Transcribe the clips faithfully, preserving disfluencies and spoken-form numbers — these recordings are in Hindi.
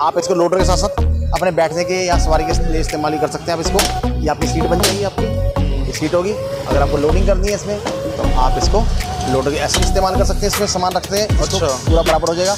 आप इसको लोडर के साथ साथ अपने बैठने के या सवारी के लिए इस्तेमाल भी कर सकते हैं। आप इसको, ये आपकी सीट बन जाएगी, आपकी ये सीट होगी। अगर आपको लोडिंग करनी है इसमें तो आप इसको लोडर के ऐसे इस्तेमाल कर सकते हैं, इसमें सामान रखते हैं, अच्छा पूरा बराबर हो जाएगा।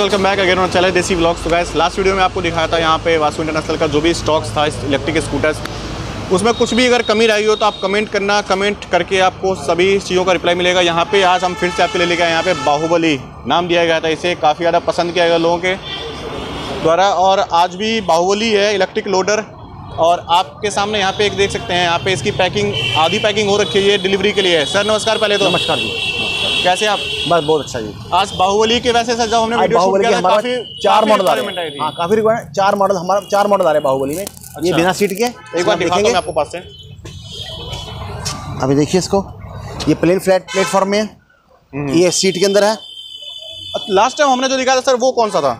Welcome back again on channel देसी व्लॉग्स। तो गैस लास्ट वीडियो में आपको दिखाया था यहाँ पे वासु इंटरनेशनल का जो भी स्टॉक्स था इलेक्ट्रिक स्कूटर्स, उसमें कुछ भी अगर कमी रही हो तो आप कमेंट करना, कमेंट करके आपको सभी चीज़ों का रिप्लाई मिलेगा। यहाँ पे आज हम फिर से आपके लिए लेके आए यहाँ पे बाहुबली नाम दिया गया था, इसे काफ़ी ज़्यादा पसंद किया गया लोगों के द्वारा। और आज भी बाहुबली है इलेक्ट्रिक लोडर, और आपके सामने यहाँ पे एक देख सकते हैं, यहाँ पे इसकी पैकिंग आधी पैकिंग हो रखी है, डिलीवरी के लिए है। सर नमस्कार। पहले तो नमस्कार जी, कैसे आप? बस बहुत अच्छा जी। आज बाहुबली के वैसे सर जब हमने वीडियो शूट किया था काफी चार मॉडल आ रहे हैं, हां काफी रिक्वायरमेंट, चार मॉडल हमारा चार मॉडल आ रहे हैं बाहुबली में। ये बिना सीट के एक बार दिखाएंगे आपको पास से। अभी देखिए इसको, ये प्लेन फ्लैट प्लेटफॉर्म में है, ये सीट के अंदर है। लास्ट टाइम हमने जो दिखाया था सर वो कौन सा था?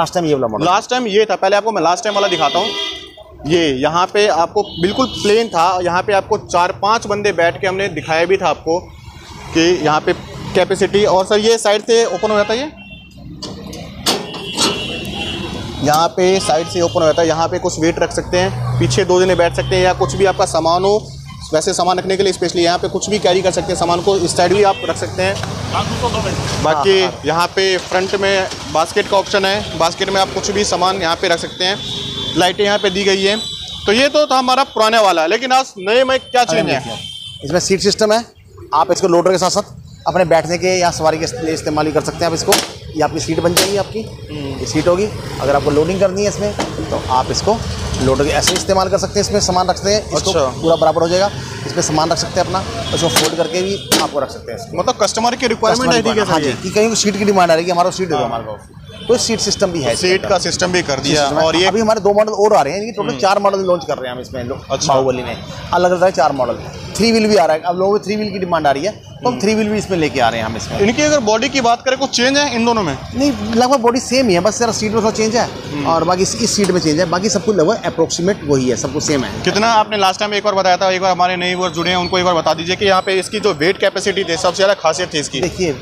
लास्ट टाइम ये वाला मॉडल, लास्ट टाइम ये था। पहले आपको मैं लास्ट टाइम वाला दिखाता हूँ। ये यहाँ पे आपको बिल्कुल प्लेन था, यहाँ पे आपको चार पांच बंदे बैठ के हमने दिखाया भी था आपको कि यहाँ पे कैपेसिटी। और सर ये साइड से ओपन हो जाता है, ये यहाँ पे साइड से ओपन हो जाता है। यहाँ पे कुछ वेट रख सकते हैं, पीछे दो जने बैठ सकते हैं, या कुछ भी आपका सामान हो, वैसे सामान रखने के लिए स्पेशली यहाँ पे कुछ भी कैरी कर सकते हैं सामान को। इस साइड भी आप रख सकते हैं। बाकी यहाँ पे फ्रंट में बास्केट का ऑप्शन है, बास्केट में आप कुछ भी सामान यहाँ पे रख सकते हैं। लाइटें यहाँ पे दी गई हैं। तो ये तो था हमारा पुराने वाला, लेकिन आज नए में क्या चेंज है? इसमें सीट सिस्टम है, आप इसको लोडर के साथ साथ अपने बैठने के या सवारी के लिए इस्तेमाल भी कर सकते हैं। आप इसको, ये आपकी सीट बन जाएगी, आपकी ये सीट होगी। अगर आपको लोडिंग करनी है इसमें तो आप इसको लोडर ऐसे इस्तेमाल कर सकते हैं, इसमें सामान रख सकते हैं, इसको पूरा बराबर हो जाएगा। इसमें सामान रख सकते हैं अपना, उसको फोल्ड करके भी आपको रख सकते हैं। मतलब कस्टमर की रिक्वायरमेंट है कि कहीं सीट की डिमांड आ रही है, हमारा सीट होगा हमारे पास, तो सीट सिस्टम भी है, सीट का सिस्टम भी कर दिया। और ये अभी हमारे दो मॉडल और आ रहे हैं, टोटल चार मॉडल लॉन्च कर रहे हैं हम इसमें बाहुबली में, अलग अलग चार मॉडल। थ्री व्हील भी आ रहा है, अब लोगों को थ्री व्हील की डिमांड आ रही है, तो हम थ्री व्हील भी इसमें लेके आ रहे हैं हम इसमें। इनकी अगर बॉडी की बात करें कुछ चेंज है इन दोनों में? नहीं, लगभग बॉडी सेम ही है, बस सर सीट में थोड़ा चेंज है, और बाकी इस सीट में चेंज है, बाकी सब कुछ लगभग अप्रोक्सीमेट वही है, सब कुछ सेम है। कितना आपने लास्ट टाइम एक बार बताया था, एक बार हमारे नए व्यूअर्स जुड़े हैं उनको एक बार बता दीजिए कि यहाँ पे इसकी जो वेट कैपेसिटी थी, सबसे ज़्यादा खासियत थी इसकी। देखिए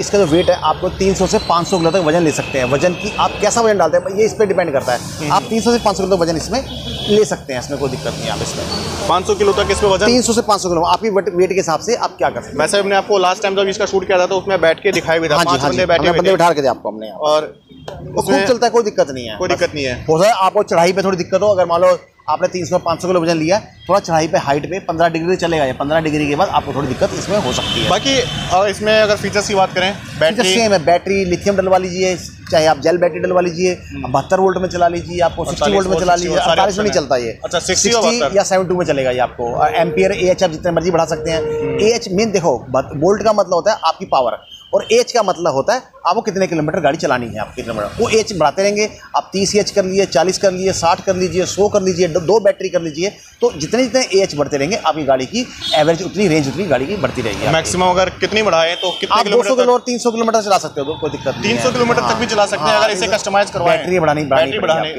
इसका जो वेट है, आपको तीन सौ से पाँच सौ किलो तक वजन ले सकते हैं। वजन की आप कैसा वजन डालते हैं ये इस पर डिपेंड करता है। आप तीन सौ से पाँच सौ किलो तक वजन इसमें ले सकते हैं, इसमें कोई दिक्कत नहीं है। आप इसमें पाँच सौ किलो तक इसमें वजन, तीन सौ से पाँच सौ किलो आपकी वेट के हिसाब से आप क्या कर सकते हैं। वैसे हमने आपको लास्ट टाइम जब इसका शूट किया था तो उसमें बैठ के दिखाई भी था, पांच बंदे बैठे बंदे बैठा के थे आपको हमने, और वो खूब चलता है, कोई दिक्कत नहीं है, कोई दिक्कत नहीं है। हो सकता है आपको चढ़ाई पे थोड़ी दिक्कत हो, अगर मान लो आपने तीन सौ पाँच सौ किलो वजन लिया, थोड़ा चढ़ाई पे हाइट पे पंद्रह डिग्री चलेगा, या पंद्रह डिग्री के बाद आपको थोड़ी दिक्कत इसमें हो सकती है। बाकी और इसमें अगर फीचर्स की बात करें, बैटरी सेम है, बैटरी लिथियम डलवा लीजिए, चाहे आप जेल बैटरी डलवा लीजिए, बहत्तर वोल्ट में चला लीजिए, आपको सिक्सटी वोल्ट में चला लीजिए, अड़तालीस में नहीं चलता ये, अच्छा सिक्सटी या सेवन टू में चलेगा ये आपको। और एम्पियर ए एच आप जितने मर्जी बढ़ा सकते हैं। ए एच मीन देखो, वोल्ट का मतलब होता है आपकी पावर, और एच का मतलब होता है आपको कितने किलोमीटर गाड़ी चलानी है, आप कितने किलोमीटर, वो एच बढ़ाते रहेंगे। आप तीस एच कर लीजिए, चालीस कर लीजिए, साठ कर लीजिए, सौ कर लीजिए, दो बैटरी कर लीजिए, तो जितने जितने एच बढ़ते रहेंगे आपकी गाड़ी की एवरेज उतनी, रेंज उतनी गाड़ी की बढ़ती रहेगी। मैक्सिमम अगर कितनी बढ़ाए तो कितना किलोमीटर, दो सौ किलो तीन सौ किलोमीटर चला सकते हो, कोई दिक्कत नहीं, तीन सौ किलोमीटर तक भी चला सकते हैं अगर इसे कस्टमाइज करवाएं। बैटरी बढ़ानी बढ़ानी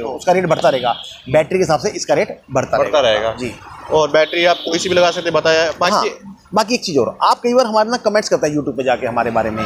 उसका रेट बढ़ता रहेगा, बैटरी के हिसाब से इसका रेट बढ़ता रहेगा जी। और बैटरी आप कोई सी भी लगा सकते बताया। बाकी एक चीज़ और, आप कई बार हमारे ना कमेंट्स करते हैं यूट्यूब पे जाके हमारे बारे में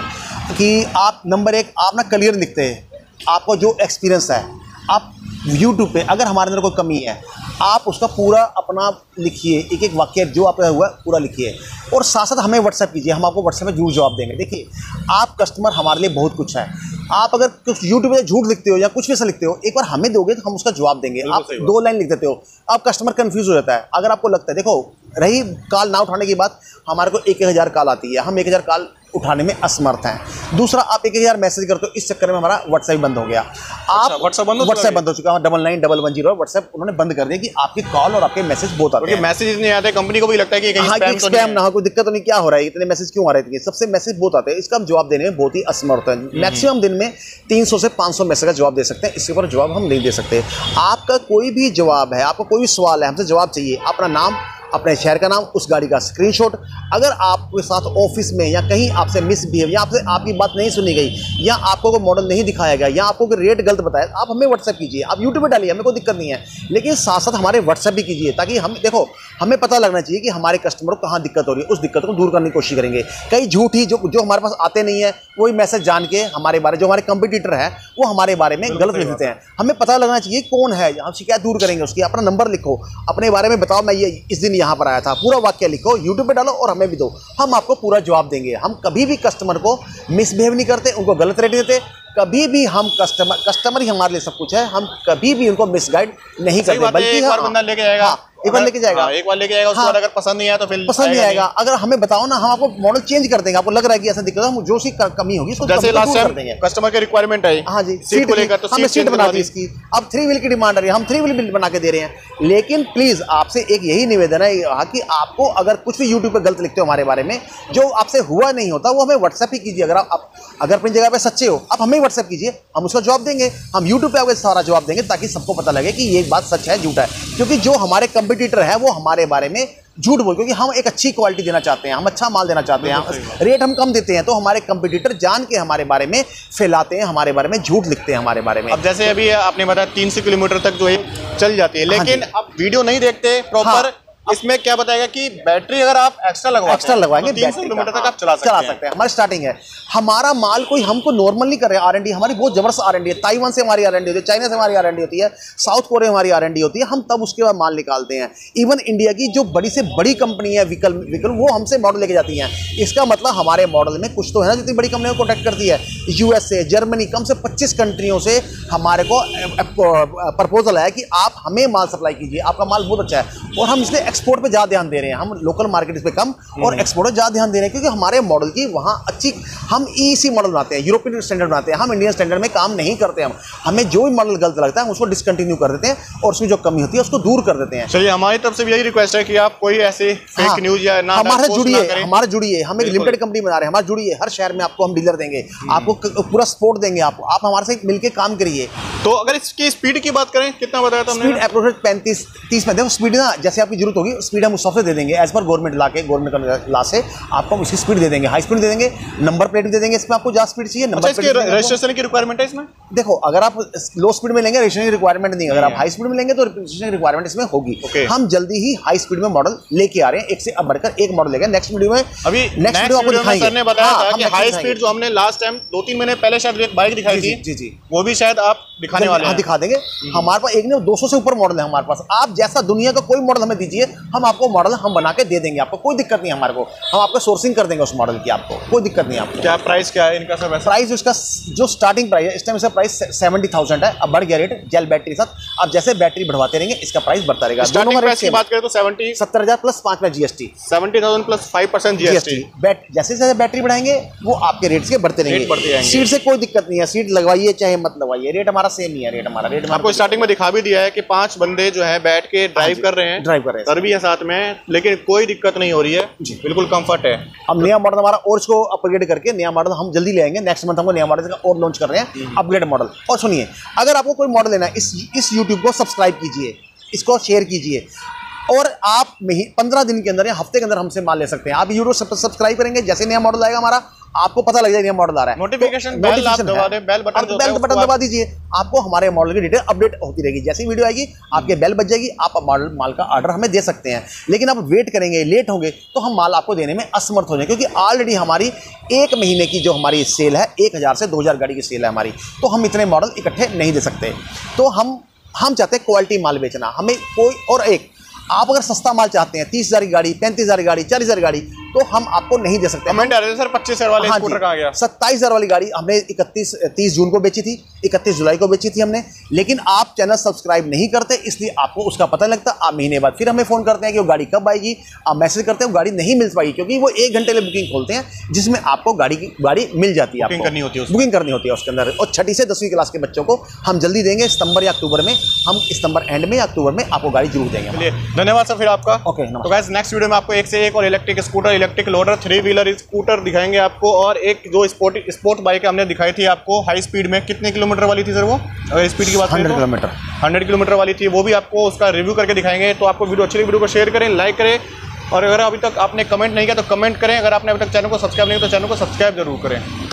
कि आप नंबर एक आप ना क्लियर लिखते हैं, आपको जो एक्सपीरियंस है आप यूट्यूब पे, अगर हमारे अंदर कोई कमी है आप उसका पूरा अपना लिखिए, एक एक वाक्य जो आपका हुआ पूरा लिखिए, और साथ साथ हमें व्हाट्सएप कीजिए, हम आपको व्हाट्सएप में जरूर जवाब देंगे। देखिए आप कस्टमर हमारे लिए बहुत कुछ है, आप अगर कुछ यूट्यूब पे झूठ लिखते हो या कुछ भी ऐसा लिखते हो, एक बार हमें दोगे तो हम उसका जवाब देंगे। आप दो लाइन लिख देते हो, आप कस्टमर कन्फ्यूज़ हो जाता है। अगर आपको लगता है, देखो रही कॉल ना उठाने की बात, हमारे को एक एक हज़ार कॉल आती है, हम एक हज़ार कॉल उठाने में असमर्थ हैं। दूसरा, आप एक हज़ार मैसेज करते हो, इस चक्कर में हमारा व्हाट्सएप बंद हो गया। आप व्हाट्सएप बंद व्हाट्सएप बंद हो चुका है, double nine double one zero WhatsApp उन्होंने बंद कर दिया कि आपके कॉल और आपके मैसेज बहुत आते हैं। मैसेज इतने आते हैं, कंपनी को भी लगता है कि हाँ कि स्पैम ना हो, कोई दिक्कत नहीं, क्या हो रहा है, इतने मैसेज क्यों आ रहे थे, सबसे मैसेज बहुत आते हैं, इसका हम जवाब देने में बहुत ही असमर्थ हैं। मैक्सिमम दिन में तीन सौ से पाँच सौ मैसेज का जवाब दे सकते हैं, इसके ऊपर जवाब हम नहीं दे सकते। आपका कोई भी जवाब है, आपका कोई भी सवाल है, हमसे जवाब चाहिए, अपना नाम, अपने शहर का नाम, उस गाड़ी का स्क्रीनशॉट। अगर आपके साथ ऑफिस में या कहीं आपसे मिसबिहेव या आपसे आपकी बात नहीं सुनी गई या आपको कोई मॉडल नहीं दिखाया गया या आपको कोई रेट गलत बताया, आप हमें व्हाट्सएप कीजिए, आप यूट्यूब पर डालिए, हमें कोई दिक्कत नहीं है, लेकिन साथ साथ हमारे व्हाट्सएप भी कीजिए ताकि हम देखो हमें पता लगना चाहिए कि हमारे कस्टमर को कहाँ दिक्कत हो रही है, उस दिक्कत को दूर करने की कोशिश करेंगे। कई झूठ ही जो जो हमारे पास आते नहीं है वही मैसेज जान के हमारे बारे जो हमारे कंपटीटर है वो हमारे बारे में गलत लिख देते हैं। हमें पता लगना चाहिए कौन है, हम शिकायत दूर करेंगे उसकी। अपना नंबर लिखो, अपने बारे में बताओ, मैं ये इस दिन यहाँ पर आया था, पूरा वाक्य लिखो, यूट्यूब पे डालो और हमें भी दो, हम आपको पूरा जवाब देंगे। हम कभी भी कस्टमर को मिसबिहेव नहीं करते, उनको गलत रेट देते कभी भी। हम कस्टमर कस्टमर ही हमारे लिए सब कुछ है, हम कभी भी उनको मिसगाइड नहीं करते, बल्कि एक बार बंदा लेके जाएगा, एक बार लेके जाएगा, एक बार लेके जाएगा, उसके बाद अगर पसंद नहीं आया तो फिर पसंद नहीं आएगा। अगर हमें बताओ ना, हम आपको मॉडल चेंज कर देंगे। आपको लग रहा है कि ऐसा दिक्कत है, हम जो सी कमी होगी उसको दूर कर देंगे। कस्टमर की रिक्वायरमेंट आई, हाँ जी, सीट को लेकर तो हमें सीट बना दी इसकी, अब थ्री व्हील की डिमांड आ रही है, हम थ्री व्हील बना के दे रहे हैं। लेकिन प्लीज़ आपसे एक यही निवेदन है कि आपको अगर कुछ भी यूट्यूब पर गलत लिखते हो हमारे बारे में, जो आपसे हुआ नहीं होता, वो हमें व्हाट्सएप ही कीजिए। अगर आप अगर अपनी जगह पर सच्चे हो, आप हमें व्हाट्सएप कीजिए, हम उसका जवाब देंगे, हम यूट्यूब पर आपको सारा जवाब देंगे ताकि सबको पता लगे कि ये बात सच है झूठ है। क्योंकि जो हमारे कॉम्पिटिटर है वो हमारे बारे में झूठ बोल, क्योंकि हम एक अच्छी क्वालिटी देना चाहते हैं, हम अच्छा माल देना चाहते हैं, रेट हम कम देते हैं, तो हमारे कंपटीटर जान के हमारे बारे में फैलाते हैं, हमारे बारे में झूठ लिखते हैं हमारे बारे में। अब जैसे अभी आपने बताया तीन सौ किलोमीटर तक जो है चल जाती है, लेकिन अब वीडियो नहीं देखते प्रॉपर, इसमें क्या बताएगा कि बैटरी अगर आप एक्स्ट्रा लगवाएंगे एक्स्ट्रा लगवाएंगे तो तीन सौ किलोमीटर तक आप चला सकते चला सकते हैं। हमारी स्टार्टिंग है, हमारा माल कोई हमको नॉर्मल नहीं कर रहा है। आर एन डी हमारी बहुत जबरदस्त आर एन डी है, ताइवान से हमारी आर एन डी होती है, चाइना से हमारी आर एन डी होती है, साउथ कोरिया हमारी आर एन डी होती है। हम तब उसके बाद माल निकालते हैं। इवन इंडिया की जो बड़ी से बड़ी कंपनी है व्हीकल व्हीकल वो हमसे मॉडल लेके जाती हैं। इसका मतलब हमारे मॉडल में कुछ तो है ना, जितनी बड़ी कंपनियों को कॉन्टैक्ट करती है। यूएस से, जर्मनी, कम से पच्चीस कंट्रियों से हमारे को प्रपोजल है कि आप हमें माल सप्लाई कीजिए, आपका माल बहुत अच्छा है। और हम इसलिए एक्सपोर्ट पे ज़्यादा ध्यान दे रहे हैं, हम लोकल मार्केट्स पे कम और एक्सपोर्ट पर ज़्यादा ध्यान दे रहे हैं, क्योंकि हमारे मॉडल की वहाँ अच्छी हम ईसी मॉडल बनाते हैं, यूरोपियन स्टैंडर्ड बनाते हैं, हम इंडियन स्टैंडर्ड में काम नहीं करते। हम हमें जो भी मॉडल गलत लगता है उसको डिसकंटिन्यू कर देते हैं और उसमें जो कमी होती है उसको दूर कर देते हैं। चलिए, हमारी तरफ से भी यही रिक्वेस्ट है कि आप कोई ऐसे फेक न्यूज़ या ना हमारे जुड़िए, हमारे जुड़िए, हम एक लिमिटेड कंपनी बना रहे हैं, हमारे जुड़िए, हर शहर में आपको हम डीलर देंगे, आपको पूरा सपोर्ट देंगे, आपको आप हमारे से मिलकर काम करिए। तो अगर इसकी स्पीड की बात करें, कितना बताया था? स्पीड अप्रोच पैंतीस तीस में स्पीड ना, जैसे आपकी जरूरत होगी स्पीड हम उस हिसाब से दे देंगे, एज पर गवर्नमेंट लॉ के, गवर्नमेंट लॉ से आपको हम इसकी स्पीड दे देंगे, हाई स्पीड दे देंगे, नंबर प्लेट भी दे देंगे इसमें आपको ज्यादा स्पीड चाहिए। नंबर प्लेट रजिस्ट्रेशन की रिक्वायरमेंट है इसमें। देखो, अगर आप लो स्पीड में लेंगे रजिस्ट्रेशन की रिक्वायरमेंट नहीं, अगर आप हाई स्पीड में लेंगे तो रजिस्ट्रेशन की रिक्वायरमेंट इसमें होगी। हम जल्दी ही हाई स्पीड में मॉडल लेके आ रहे हैं, एक से अब बढ़कर एक मॉडल लेकर नेक्स्ट वीडियो में। अभी नेक्स्ट वीडियो आपको दिखाएंगे। सर ने बताया था कि हाई स्पीड जो हमने लास्ट टाइम दो तीन महीने पहले शायद एक बाइक दिखाई थी, जी जी, वो भी शायद आप दिखाने वाले हैं, दिखा देंगे। हमारे पास एक नहीं दो सौ से ऊपर मॉडल है हमारे पास। आप जैसा दुनिया का कोई मॉडल हमें दीजिए, हम आपको मॉडल हम बना के दे देंगे, आपको कोई दिक्कत नहीं है। हमारे को हम आपको सोर्सिंग कर देंगे उस मॉडल की, आपको कोई दिक्कत नहीं है। आपको क्या प्राइस क्या है इनका? सब प्राइस उसका जो स्टार्टिंग प्राइस है इस टाइम इसका प्राइस सेवेंटी थाउजेंड है। अब बढ़ गया रेट जेल बैटरी के साथ, आप जैसे बैटरी बढ़वाते रहेंगे इसका प्राइस बढ़ता रहेगा। दोनों रेट की बात करें तो सेवेंटी सत्तर हज़ार प्लस पाँच में GST, seventy thousand plus five percent GST. बैट जैसे जैसे बैटरी बढ़ाएंगे वो आपके रेट्स के बढ़ते रहेंगे। सीट से कोई दिक्कत नहीं है, सीट लगवाइए चाहे मत लगवाइए, रेट हमारा सेम ही है। रेट हमारा रेट आपको स्टार्टिंग में दिखा भी दिया है कि पाँच बंदे जो है बैठ के ड्राइव कर रहे हैं, ड्राइव कर रहे हैं सर भी है साथ में, लेकिन कोई दिक्कत नहीं हो रही है, बिल्कुल कंफर्ट है। अब नया मॉडल हमारा और इसको अपग्रेड करके नया मॉडल हम जल्दी लेंगे। नेक्स्ट मंथ हमको नया मॉडल और लॉन्च कर रहे हैं, अपग्रेड मॉडल। और सुनिए, अगर आपको कोई मॉडल लेना है, इस इस यूट्यूब को सब्सक्राइब कीजिए, इसको शेयर कीजिए और आप मही पंद्रह दिन के अंदर या हफ्ते के अंदर हमसे माल ले सकते हैं। आप यूट्यूब सब्सक्राइब करेंगे, जैसे नया मॉडल आएगा हमारा आपको पता लग जाएगा मॉडल आ रहा है। नोटिफिकेशन बेल आप दबा दें, बेल बटन बेल बटन दबा दीजिए, आपको हमारे मॉडल की डिटेल अपडेट होती रहेगी। जैसे ही वीडियो आएगी आपके बेल बज जाएगी, आप मॉडल माल का ऑर्डर हमें दे सकते हैं। लेकिन आप वेट करेंगे, लेट होंगे तो हम माल आपको देने में असमर्थ हो जाएंगे, क्योंकि ऑलरेडी हमारी एक महीने की जो हमारी सेल है एक हज़ार से दो हज़ार गाड़ी की सेल है हमारी, तो हम इतने मॉडल इकट्ठे नहीं दे सकते। तो हम हम चाहते हैं क्वालिटी माल बेचना, हमें कोई और एक आप अगर सस्ता माल चाहते हैं तीस हज़ार गाड़ी, पैंतीस हज़ार गाड़ी, चालीस हज़ार गाड़ी, तो हम आपको नहीं दे सकते। कमेंट आ रहे थे सर पच्चीस हज़ार वाले स्कूटर कहाँ गया? सत्ताईस हज़ार वाली गाड़ी हमने इकतीस तीस जून को बेची थी, इकतीस जुलाई को बेची थी हमने, लेकिन आप चैनल सब्सक्राइब नहीं करते, इसलिए आपको उसका पता लगता। आप महीने बाद फिर हमें फ़ोन करते हैं कि वो गाड़ी कब आएगी, आप मैसेज करते हो गाड़ी नहीं मिल पाएगी, क्योंकि वो एक घंटे के लिए बुकिंग खोलते हैं जिसमें आपको गाड़ी की गाड़ी मिल जाती है, बुकिंग करनी होती है, बुकिंग करनी होती है उसके अंदर। और छठी से दसवीं क्लास के बच्चों को हम जल्दी देंगे, सितंबर या अक्टूबर में, हम सितंबर एंड में या अक्टूबर में आपको गाड़ी जरूर देंगे। धन्यवाद सर फिर आपका। ओके, तो गाइस नेक्स्ट वीडियो में आपको एक से एक और electric scooter electric loader, three wheeler scooter दिखाएंगे आपको, और एक जो स्पोर्ट स्पोर्ट बाइक हमने दिखाई थी आपको हाई स्पीड में। कितने किलोमीटर वाली थी सर वो? अगर स्पीड की बात करें तो किलोमीटर हंड्रेड किलोमीटर वाली थी, वो भी आपको उसका रिव्यू करके दिखाएंगे। तो आपको वीडियो अच्छी लगी, वीडियो को शेयर करें, लाइक करें, और अगर अभी तक आपने कमेंट नहीं किया तो कमेंट करें। अगर आपने अभी तक चैनल को सब्सक्राइब नहीं किया तो चैनल को सब्सक्राइब जरूर करें।